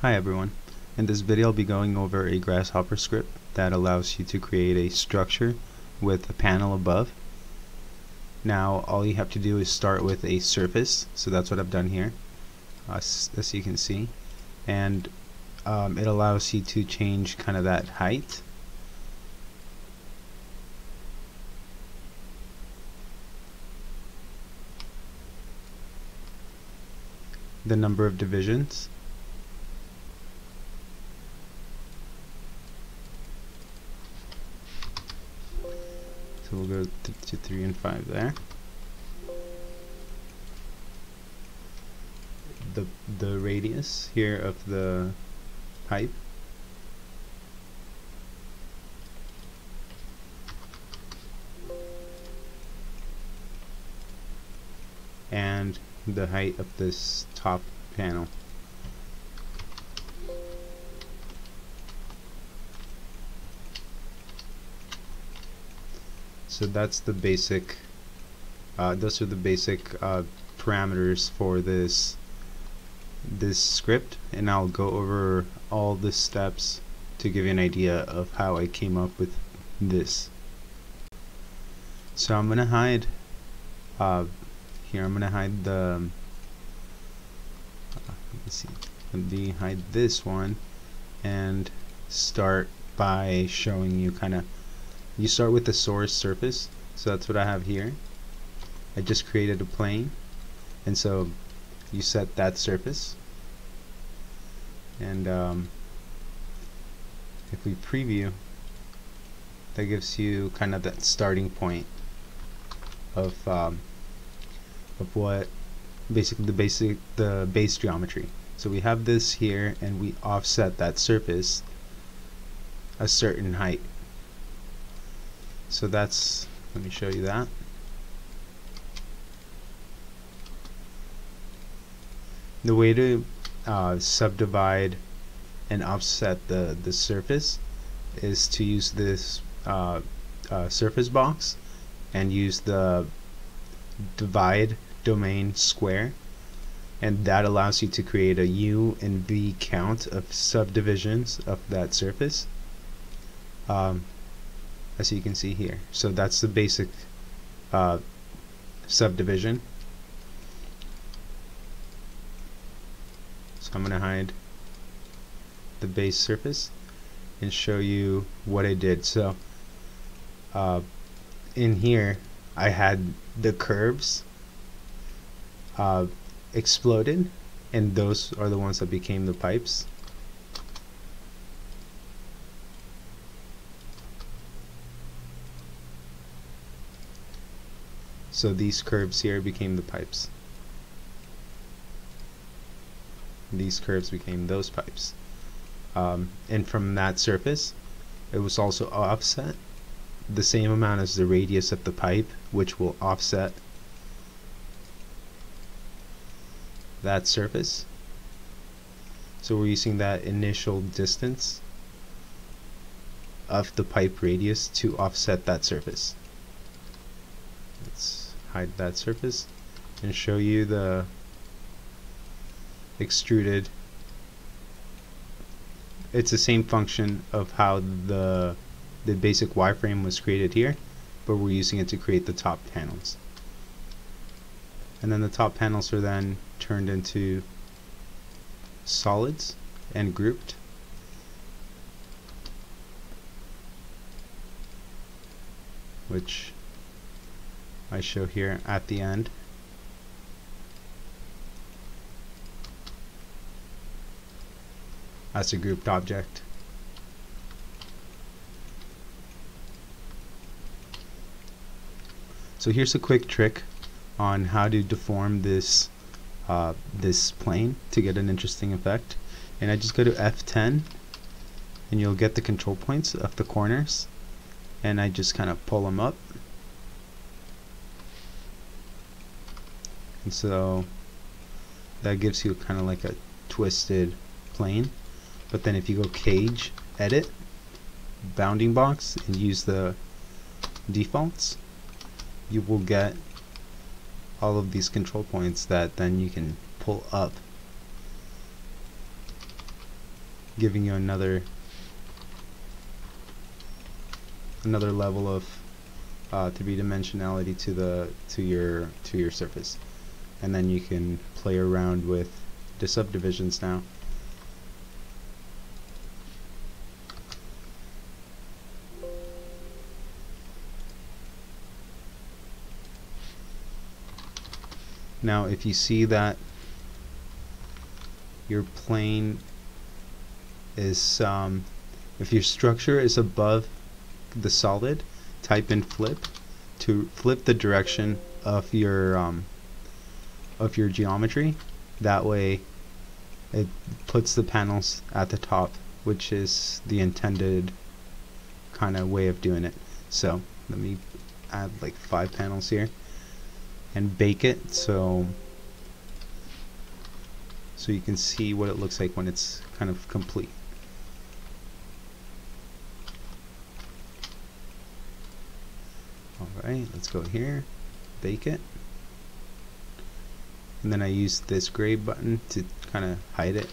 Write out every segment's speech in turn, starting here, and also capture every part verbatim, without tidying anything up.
Hi everyone. In this video I'll be going over a Grasshopper script that allows you to create a structure with a panel above. Now all you have to do is start with a surface, so that's what I've done here, uh, as you can see, and um, it allows you to change kind of that height. The number of divisions. So we'll go th to three and five there. The the radius here of the pipe. And the height of this top panel. So that's the basic, uh, those are the basic uh, parameters for this this script, and I'll go over all the steps to give you an idea of how I came up with this. So I'm gonna hide uh, here I'm gonna hide the uh, let's see let me hide this one and start by showing you kinda you start with the source surface, so that's what I have here. I just created a plane, and so you set that surface, and um, if we preview, that gives you kind of that starting point of um, of what basically the basic the base geometry. So we have this here, and we offset that surface a certain height. So that's, let me show you that. The way to uh, subdivide and offset the, the surface is to use this uh, uh, surface box and use the divide domain square, and that allows you to create a U and V count of subdivisions of that surface. Um, as you can see here. So that's the basic uh, subdivision. So I'm going to hide the base surface and show you what I did. So uh, in here I had the curves uh, exploded, and those are the ones that became the pipes. So these curves here became the pipes. These curves became those pipes. Um, and from that surface, it was also offset the same amount as the radius of the pipe, which will offset that surface. So we're using that initial distance of the pipe radius to offset that surface. Let's hide that surface and show you the extruded. It's the same function of how the the basic wireframe was created here, but we're using it to create the top panels. And then the top panels are then turned into solids and grouped. Which I show here at the end. As a grouped object. So here's a quick trick on how to deform this uh, this plane to get an interesting effect. And I just go to F ten, and you'll get the control points of the corners, and I just kind of pull them up. So that gives you kind of like a twisted plane, but then if you go cage, edit, bounding box, and use the defaults, you will get all of these control points that then you can pull up. giving you another another level of uh, three D dimensionality to the to your to your surface, and then you can play around with the subdivisions now. Now if you see that your plane is, um, if your structure is above the solid, type in flip to flip the direction of your um, of your geometry. That way it puts the panels at the top, which is the intended kind of way of doing it. So let me add like five panels here and bake it so so you can see what it looks like when it's kind of complete. Alright, let's go here, bake it, and then I use this gray button to kind of hide it.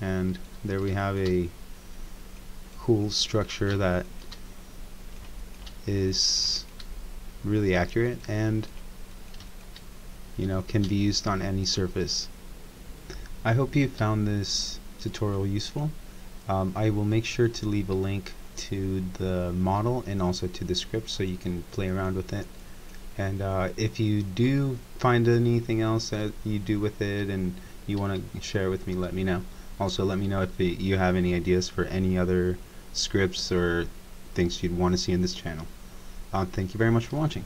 And there we have a cool structure that is really accurate and, you know, can be used on any surface. I hope you found this tutorial useful. Um, I will make sure to leave a link to the model and also to the script so you can play around with it. And uh, if you do find anything else that you do with it and you want to share with me, let me know. Also let me know if you have any ideas for any other scripts or things you'd want to see in this channel. Uh, thank you very much for watching.